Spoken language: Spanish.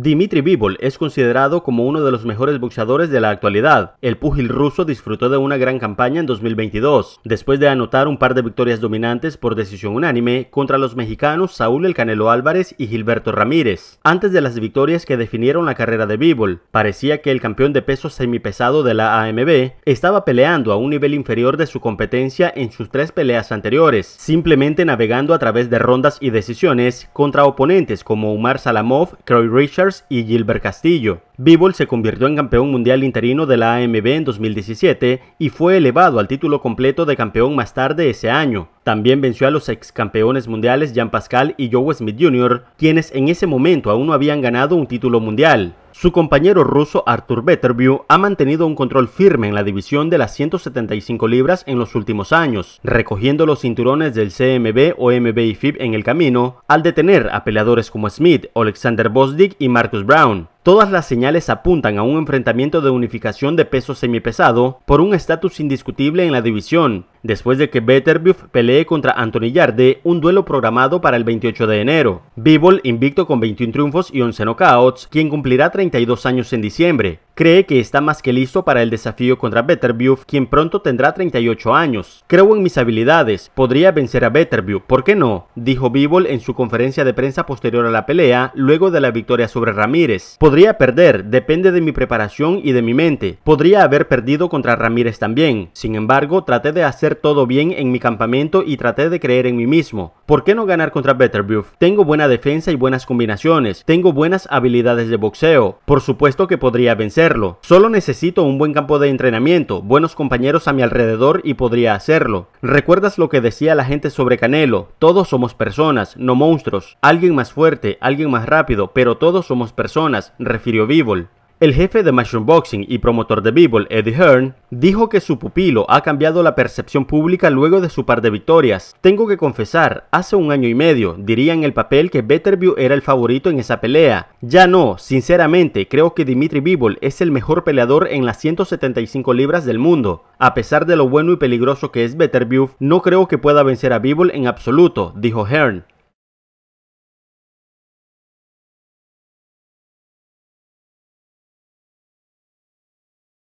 Dmitry Bivol es considerado como uno de los mejores boxeadores de la actualidad. El púgil ruso disfrutó de una gran campaña en 2022, después de anotar un par de victorias dominantes por decisión unánime contra los mexicanos Saúl El Canelo Álvarez y Gilberto Ramírez. Antes de las victorias que definieron la carrera de Bivol, parecía que el campeón de peso semipesado de la AMB estaba peleando a un nivel inferior de su competencia en sus tres peleas anteriores, simplemente navegando a través de rondas y decisiones contra oponentes como Umar Salamov, Troy Richard y Gilberto Castillo. Bivol se convirtió en campeón mundial interino de la AMB en 2017 y fue elevado al título completo de campeón más tarde ese año. También venció a los ex campeones mundiales Jean Pascal y Joe Smith Jr., quienes en ese momento aún no habían ganado un título mundial. Su compañero ruso Artur Beterbiev ha mantenido un control firme en la división de las 175 libras en los últimos años, recogiendo los cinturones del CMB, OMB y FIB en el camino, al detener a peleadores como Smith, Alexander Bosdik y Marcus Brown. Todas las señales apuntan a un enfrentamiento de unificación de peso semipesado por un estatus indiscutible en la división, después de que Beterbiev pelee contra Anthony Yarde, un duelo programado para el 28 de enero. Bivol, invicto con 21 triunfos y 11 knockouts, quien cumplirá 32 años en diciembre, cree que está más que listo para el desafío contra Beterbiev, quien pronto tendrá 38 años. Creo en mis habilidades, podría vencer a Beterbiev, ¿por qué no?, dijo Bivol en su conferencia de prensa posterior a la pelea, luego de la victoria sobre Ramírez. Podría perder, depende de mi preparación y de mi mente. Podría haber perdido contra Ramírez también. Sin embargo, traté de hacer todo bien en mi campamento y traté de creer en mí mismo. ¿Por qué no ganar contra Beterbiev? Tengo buena defensa y buenas combinaciones. Tengo buenas habilidades de boxeo. Por supuesto que podría vencerlo. Solo necesito un buen campo de entrenamiento, buenos compañeros a mi alrededor y podría hacerlo. ¿Recuerdas lo que decía la gente sobre Canelo? Todos somos personas, no monstruos. Alguien más fuerte, alguien más rápido, pero todos somos personas, refirió Bivol. El jefe de Matchroom Boxing y promotor de Bivol, Eddie Hearn, dijo que su pupilo ha cambiado la percepción pública luego de su par de victorias. Tengo que confesar, hace un año y medio diría en el papel que Beterbiev era el favorito en esa pelea. Ya no, sinceramente, creo que Dmitry Bivol es el mejor peleador en las 175 libras del mundo. A pesar de lo bueno y peligroso que es Beterbiev, no creo que pueda vencer a Bivol en absoluto, dijo Hearn.